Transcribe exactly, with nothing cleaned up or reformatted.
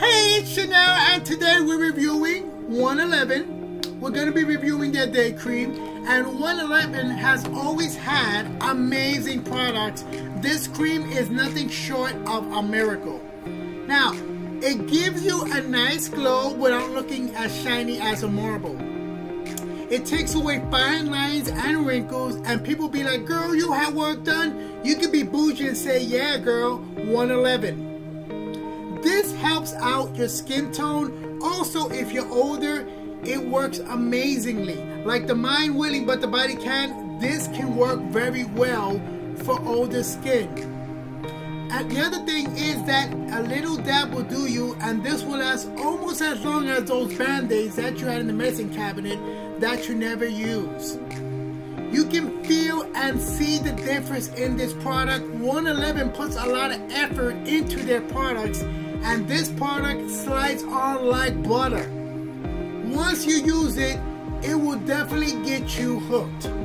Hey, it's Chanel, and today we're reviewing one eleven. We're going to be reviewing their day cream, and one eleven has always had amazing products. This cream is nothing short of a miracle. Now, it gives you a nice glow without looking as shiny as a marble. It takes away fine lines and wrinkles, and people be like, girl, you have work done. You can be bougie and say, yeah, girl, one eleven. This helps out your skin tone. Also, if you're older, it works amazingly. Like the mind willing, but the body can't, this can work very well for older skin. And the other thing is that a little dab will do you, and this will last almost as long as those band-aids that you had in the medicine cabinet that you never use. You can feel and see the difference in this product. one eleven puts a lot of effort into their products, and this product slides on like butter. Once you use it, it will definitely get you hooked.